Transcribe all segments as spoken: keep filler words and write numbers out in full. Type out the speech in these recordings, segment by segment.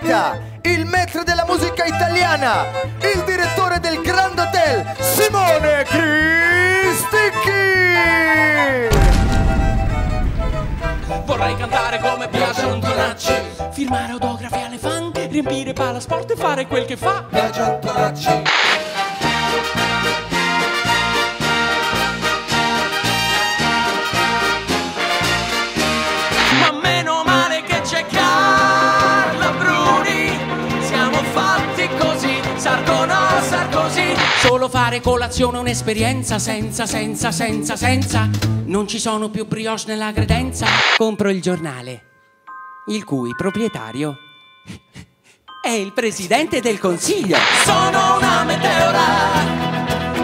Gazzetta, il maestro della musica italiana, il direttore del Grand Hotel, Simone Cristicchi. Vorrei cantare come Biagio Antonacci, firmare autografi alle fan, riempire palasport e fare quel che fa Biagio Antonacci. Solo fare colazione è un'esperienza senza, senza, senza, senza. Non ci sono più brioche nella credenza. Compro il giornale, il cui proprietario è il presidente del consiglio. Sono una meteora,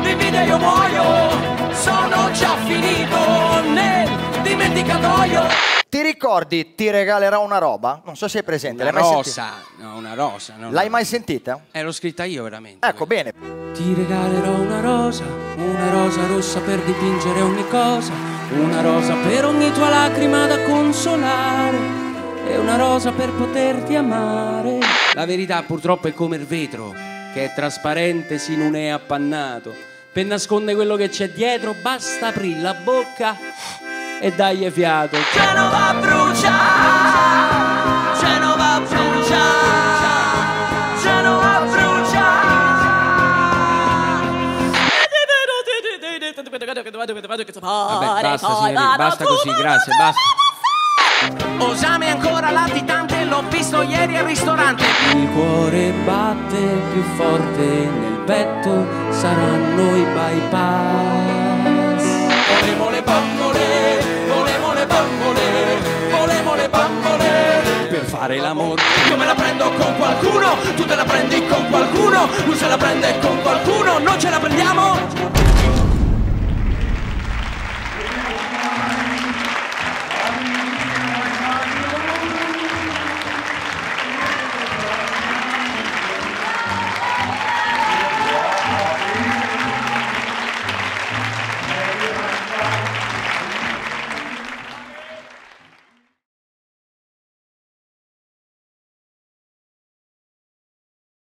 di vita io muoio, sono già finito nel dimenticatoio. Ti ricordi Ti regalerò una roba? Non so se è presente. Una rosa, no, una rosa. No, l'hai no. mai sentita? Eh, l'ho scritta io veramente. Ecco, quella. Bene. Ti regalerò una rosa, una rosa rossa per dipingere ogni cosa, una rosa per ogni tua lacrima da consolare e una rosa per poterti amare. La verità purtroppo è come il vetro, che è trasparente se non è appannato. Per nascondere quello che c'è dietro basta aprire la bocca e dagli fiato. Genova brucia, Genova brucia, Genova brucia. Vabbè, basta signori, basta così, grazie, basta. Osame ancora latitante, l'ho visto ieri al ristorante. Il cuore batte più forte, nel petto saranno i bypass. Volevo le bambole, fare l'amore. Io me la prendo con qualcuno, tu te la prendi con qualcuno, lui se la prende con qualcuno, non ce la prendiamo.